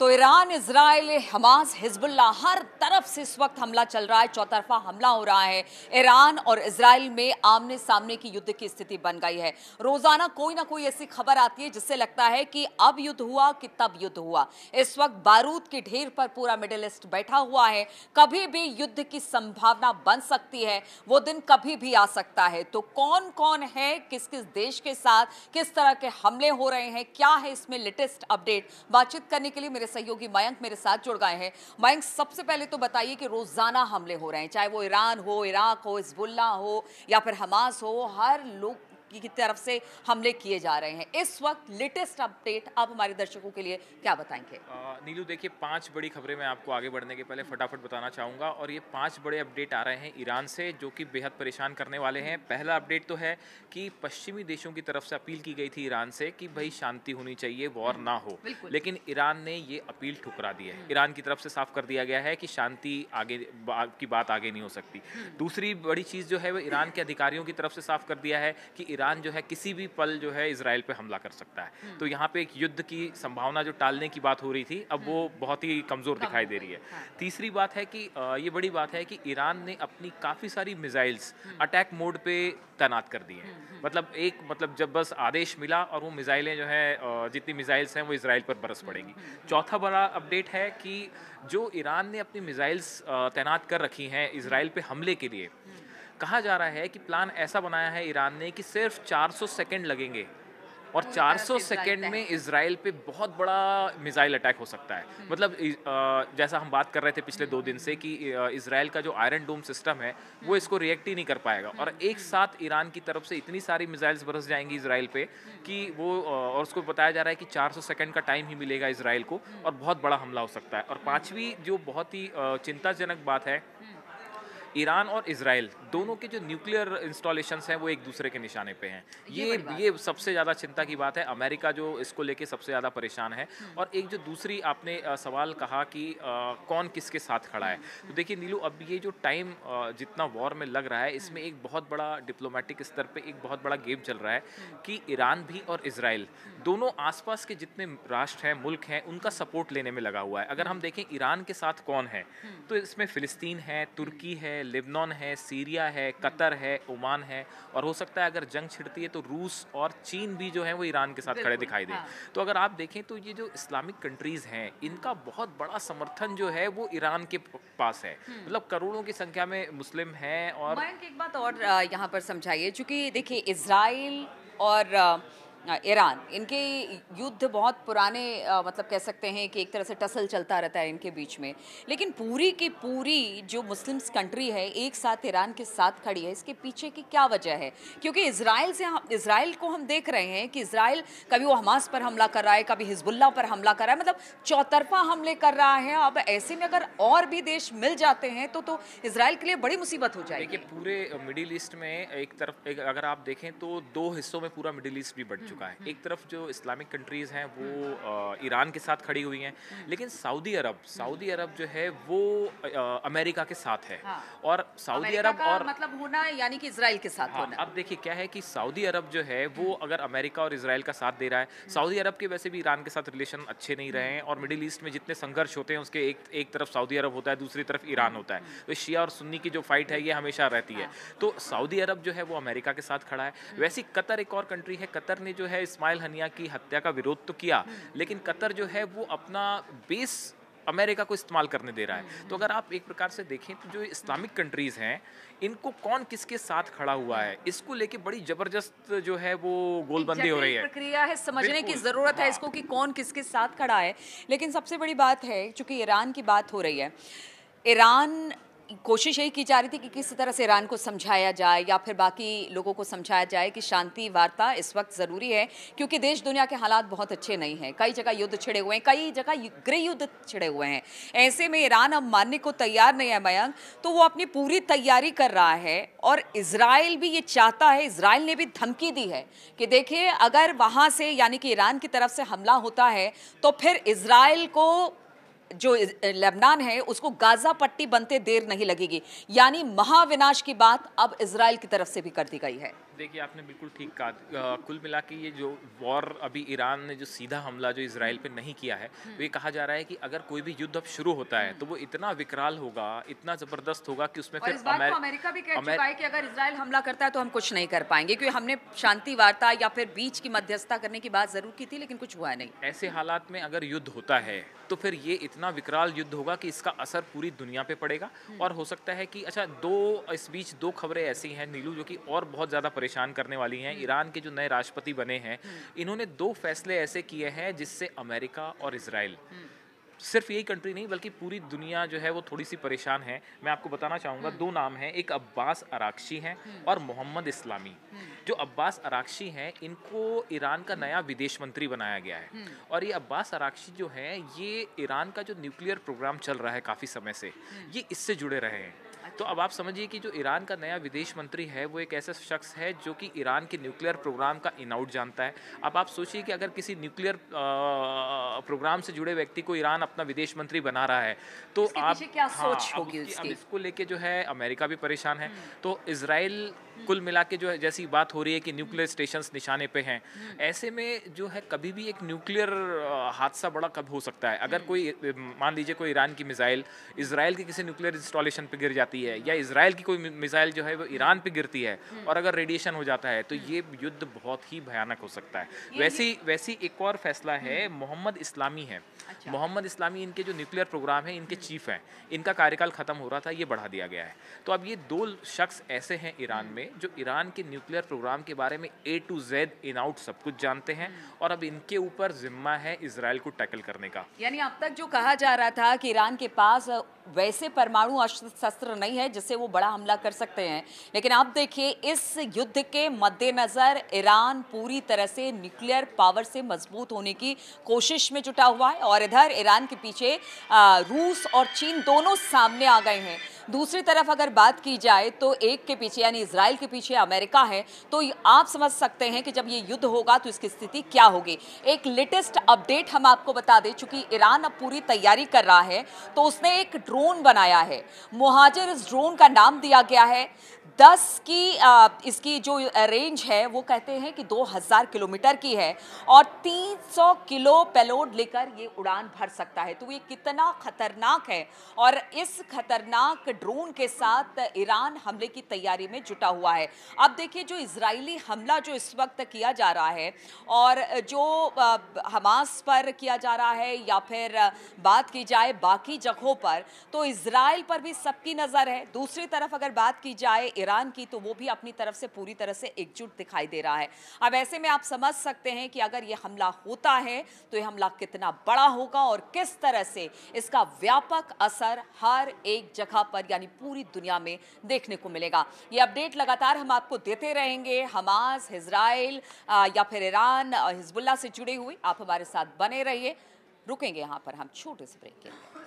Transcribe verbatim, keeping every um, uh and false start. तो Iran, Israel, Hamas, Hezbollah, हर तरफ से इस वक्त हमला चल रहा है, चौतरफा हमला हो रहा है। ईरान और इजराइल में आमने सामने की युद्ध की स्थिति बन गई है। रोजाना कोई ना कोई ऐसी खबर आती है जिससे लगता है कि अब युद्ध हुआ कि तब युद्ध हुआ। इस वक्त बारूद के ढेर पर पूरा मिडिल ईस्ट बैठा हुआ है। कभी भी युद्ध की संभावना बन सकती है, वो दिन कभी भी आ सकता है। तो कौन कौन है, किस किस देश के साथ किस तरह के हमले हो रहे हैं, क्या है इसमें लेटेस्ट अपडेट, बातचीत करने के लिए मेरे सहयोगी मयंक मेरे साथ जुड़ गए हैं। मयंक, सबसे पहले तो बताइए कि रोजाना हमले हो रहे हैं, चाहे वो ईरान हो, इराक हो, हिजबुल्लाह हो या फिर हमास हो, हर लोग की तरफ से हमले किए जा रहे हैं। इस वक्त लेटेस्ट अपडेट आप हमारे दर्शकों के लिए क्या बताएंगे? नीलू, देखिए पांच बड़ी खबरें मैं आपको आगे बढ़ने के पहले फटाफट बताना चाहूँगा, और ये पांच बड़े अपडेट आ रहे हैं ईरान से जो कि बेहद परेशान करने वाले हैं। पहला अपडेट तो है कि पश्चिमी देशों की तरफ से अपील की गई थी ईरान से कि भाई शांति होनी चाहिए, वॉर ना हो, लेकिन ईरान ने ये अपील ठुकरा दी है। ईरान की तरफ से साफ कर दिया गया है कि शांति आगे की बात आगे नहीं हो सकती। दूसरी बड़ी चीज़ जो है वो ईरान के अधिकारियों की तरफ से साफ कर दिया है कि ईरान जो है किसी भी पल जो है इजराइल पर हमला कर सकता है। तो यहाँ पर एक युद्ध की संभावना जो टालने की बात हो रही थी, अब वो बहुत ही कमज़ोर दिखाई दे रही है। तीसरी बात है कि ये बड़ी बात है कि ईरान ने अपनी काफ़ी सारी मिसाइल्स अटैक मोड पे तैनात कर दी हैं। मतलब एक मतलब जब बस आदेश मिला और वो मिसाइलें जो है जितनी मिसाइल्स हैं वो इजराइल पर बरस पड़ेंगी। चौथा बड़ा अपडेट है कि जो ईरान ने अपनी मिसाइल्स तैनात कर रखी हैं इजराइल पे हमले के लिए, कहा जा रहा है कि प्लान ऐसा बनाया है ईरान ने कि सिर्फ चार सौ सेकेंड लगेंगे और चार सौ सेकंड में इजराइल पे बहुत बड़ा मिसाइल अटैक हो सकता है। मतलब जैसा हम बात कर रहे थे पिछले दो दिन से कि इजराइल का जो आयरन डोम सिस्टम है वो इसको रिएक्ट ही नहीं कर पाएगा, और एक साथ ईरान की तरफ से इतनी सारी मिसाइल्स बरस जाएंगी इजराइल पे कि वो, और उसको बताया जा रहा है कि चार सौ सेकंड का टाइम ही मिलेगा इजराइल को और बहुत बड़ा हमला हो सकता है। और पाँचवीं जो बहुत ही चिंताजनक बात है, ईरान और इजराइल दोनों के जो न्यूक्लियर इंस्टॉलेशंस हैं वो एक दूसरे के निशाने पे हैं। ये ये सबसे ज़्यादा चिंता की बात है। अमेरिका जो इसको लेके सबसे ज़्यादा परेशान है। और एक जो दूसरी आपने सवाल कहा कि आ, कौन किसके साथ खड़ा है, तो देखिए नीलू, अब ये जो टाइम जितना वॉर में लग रहा है इसमें एक बहुत बड़ा डिप्लोमेटिक स्तर पर एक बहुत बड़ा गेम चल रहा है कि ईरान भी और इजराइल दोनों आसपास के जितने राष्ट्र हैं, मुल्क हैं, उनका सपोर्ट लेने में लगा हुआ है। अगर हम देखें ईरान के साथ कौन है, तो इसमें फ़िलिस्तीन है, तुर्की है, लेबनान है, सीरिया है, कतर है, ओमान है, और हो सकता है अगर जंग छिड़ती है तो रूस और चीन भी जो है वो ईरान के साथ खड़े दिखाई दें। तो अगर आप देखें तो ये जो इस्लामिक कंट्रीज़ हैं इनका बहुत बड़ा समर्थन जो है वो ईरान के पास है। मतलब करोड़ों की संख्या में मुस्लिम हैं। और एक बात और यहाँ पर समझाइए, चूँकि देखिए इजराइल और ईरान, इनके युद्ध बहुत पुराने आ, मतलब कह सकते हैं कि एक तरह से टसल चलता रहता है इनके बीच में, लेकिन पूरी की पूरी जो मुस्लिम्स कंट्री है एक साथ ईरान के साथ खड़ी है, इसके पीछे की क्या वजह है? क्योंकि इजराइल से हम इजराइल को हम देख रहे हैं कि इजराइल कभी वो हमास पर हमला कर रहा है, कभी हिजबुल्लाह पर हमला कर रहा है, मतलब चौतरफा हमले कर रहा है। अब ऐसे में अगर और भी देश मिल जाते हैं तो तो इजराइल के लिए बड़ी मुसीबत हो जाएगी। देखिए पूरे मिडिल ईस्ट में एक तरफ एक, अगर आप देखें तो दो हिस्सों में पूरा मिडिल ईस्ट भी बढ़ चुका है। एक तरफ जो इस्लामिक कंट्रीज़ हैं वो ईरान के साथ खड़ी हुई हैं, लेकिन सऊदी अरब सऊदी अरब जो है वो आ, अमेरिका के साथ है। हाँ। और सऊदी अरब और मतलब होना यानी कि इजराइल के साथ हाँ, होना। अब देखिए क्या है कि सऊदी अरब जो है वो अगर अमेरिका और इजराइल का साथ दे रहा है, सऊदी अरब के वैसे भी ईरान के साथ रिलेशन अच्छे नहीं रहे हैं, और मिडिल ईस्ट में जितने संघर्ष होते हैं उसके एक एक तरफ सऊदी अरब होता है, दूसरी तरफ ईरान होता है। तो शिया और सुन्नी की जो फाइट है ये हमेशा रहती है। तो सऊदी अरब जो है वो अमेरिका के साथ खड़ा है। वैसे कतर एक और कंट्री है, कतर जो है इस्माइल हनिया की हत्या का विरोध तो किया, लेकिन कतर जो है वो अपना बेस अमेरिका को इस्तेमाल करने दे रहा है। तो अगर आप एक प्रकार से देखें तो जो इस्लामिक कंट्रीज़ हैं इनको कौन किसके साथ खड़ा हुआ है इसको लेके बड़ी जबरदस्त जो है वो गोलबंदी हो रही है। प्रक्रिया है समझने की ज़रूरत है इसको कि कौन किसके साथ खड़ा है। लेकिन सबसे बड़ी बात है, चूँकि ईरान की बात हो रही है, ईरान कोशिश यही की जा रही थी कि किस तरह से ईरान को समझाया जाए या फिर बाकी लोगों को समझाया जाए कि शांति वार्ता इस वक्त ज़रूरी है, क्योंकि देश दुनिया के हालात बहुत अच्छे नहीं हैं। कई जगह युद्ध छिड़े हुए हैं, कई जगह गृह युद्ध छिड़े हुए हैं। ऐसे में ईरान अब मानने को तैयार नहीं है मयंक, तो वो अपनी पूरी तैयारी कर रहा है। और इजराइल भी ये चाहता है, इजराइल ने भी धमकी दी है कि देखिए अगर वहाँ से यानी कि ईरान की तरफ से हमला होता है तो फिर इजराइल को, जो लेबनान है उसको गाजा पट्टी बनते देर नहीं लगेगी। यानी महाविनाश की बात अब इजराइल की तरफ से भी कर दी गई है। देखिए आपने बिल्कुल ठीक कहा। कुल मिला के ये जो वॉर अभी ईरान ने जो सीधा हमला जो इसराइल पे नहीं किया है, तो ये कहा जा रहा है कि अगर कोई भी युद्ध अब शुरू होता है तो वो इतना विकराल होगा, इतना जबरदस्त होगा कि उसमें फिर अमेर... अमेरिका भी कह चुका है कि अगर इसराइल हमला करता है तो हम कुछ नहीं कर पाएंगे, क्योंकि हमने शांति वार्ता या फिर बीच की मध्यस्थता करने की बात जरूर की थी लेकिन कुछ हुआ नहीं। ऐसे हालात में अगर युद्ध होता है तो फिर ये इतना विकराल युद्ध होगा कि इसका असर पूरी दुनिया पे पड़ेगा। और हो सकता है कि अच्छा, दो इस बीच दो खबरें ऐसी हैं नीलू जो कि और बहुत ज़्यादा परेशान करने वाली हैं। ईरान के जो नए राष्ट्रपति बने हैं, इन्होंने दो फैसले ऐसे किए हैं जिससे अमेरिका और इसराइल, सिर्फ यही कंट्री नहीं बल्कि पूरी दुनिया जो है वो थोड़ी सी परेशान है। मैं आपको बताना चाहूँगा, दो नाम हैं, एक अब्बास अराक्षी हैं और मोहम्मद इस्लामी। जो अब्बास अराक्षी हैं इनको ईरान का नया विदेश मंत्री बनाया गया है। और ये अब्बास अराक्षी जो हैं, ये ईरान का जो न्यूक्लियर प्रोग्राम चल रहा है काफ़ी समय से, ये इससे जुड़े रहे हैं। तो अब आप समझिए कि जो ईरान का नया विदेश मंत्री है वो एक ऐसा शख्स है जो कि ईरान के न्यूक्लियर प्रोग्राम का इन आउट जानता है। अब आप सोचिए कि अगर किसी न्यूक्लियर प्रोग्राम से जुड़े व्यक्ति को ईरान अपना विदेश मंत्री बना रहा है तो आप क्या सोच होगी उसकी? अब इसको लेके जो है अमेरिका भी परेशान है। तो इसराइल कुल मिला के जो है, जैसी बात हो रही है कि न्यूक्लियर स्टेशंस निशाने पे हैं, ऐसे में जो है कभी भी एक न्यूक्लियर हादसा बड़ा कब हो सकता है। अगर कोई, मान लीजिए कोई ईरान की मिसाइल इसराइल के किसी न्यूक्लियर इंस्टॉलेशन पे गिर जाती है या इसराइल की कोई मिसाइल जो है वो ईरान पे गिरती है और अगर रेडिएशन हो जाता है तो ये युद्ध बहुत ही भयानक हो सकता है। वैसी वैसी एक और फैसला है, मोहम्मद इस्लामी है। मोहम्मद इस्लामी इनके जो न्यूक्लियर प्रोग्राम है इनके चीफ हैं, इनका कार्यकाल ख़त्म हो रहा था, ये बढ़ा दिया गया है। तो अब ये दो शख्स ऐसे हैं ईरान में जो ईरान के न्यूक्लियर प्रोग्राम के बारे में A to Z in out सब कुछ जानते हैं और अब इनके ऊपर जिम्मा है इजराइल को टैकल करने का। यानी अब तक जो कहा जा रहा था कि ईरान के पास वैसे परमाणु शस्त्र नहीं है जिससे वो बड़ा हमला कर सकते हैं, लेकिन आप देखिए इस युद्ध के मद्देनज़र ईरान पूरी तरह से न्यूक्लियर पावर से मजबूत होने की कोशिश में जुटा हुआ है। और इधर ईरान के पीछे रूस और चीन दोनों सामने आ गए हैं। दूसरी तरफ अगर बात की जाए तो एक के पीछे यानी इजराइल के पीछे अमेरिका है, तो आप समझ सकते हैं कि जब ये युद्ध होगा तो इसकी स्थिति क्या होगी। एक लेटेस्ट अपडेट हम आपको बता दें, चूंकि ईरान अब पूरी तैयारी कर रहा है तो उसने एक ड्रोन बनाया है, मुहाजिर। इस ड्रोन का नाम दिया गया है, दस की आ, इसकी जो रेंज है वो कहते हैं कि दो हज़ार किलोमीटर की है और तीन सौ किलो पेलोड लेकर ये उड़ान भर सकता है। तो ये कितना खतरनाक है और इस खतरनाक ड्रोन के साथ ईरान हमले की तैयारी में जुटा हुआ है। अब देखिए जो इजरायली हमला जो इस वक्त किया जा रहा है और जो हमास पर किया जा रहा है या फिर बात की जाए बाकी जगहों पर, तो इजराइल पर भी सबकी नज़र है। दूसरी तरफ अगर बात की जाए ईरान की तो वो भी अपनी तरफ से पूरी तरह से एकजुट दिखाई दे रहा है। अब ऐसे में आप समझ सकते हैं कि अगर ये हमला होता है तो ये हमला कितना बड़ा होगा और किस तरह से इसका व्यापक असर हर एक जगह पर यानी पूरी दुनिया में देखने को मिलेगा। ये अपडेट लगातार हम आपको देते रहेंगे। हमास, इजराइल या फिर ईरान, हिजबुल्ला से जुड़े हुए आप हमारे साथ बने रहिए। रुकेंगे यहाँ पर हम छोटे से ब्रेक के लिए।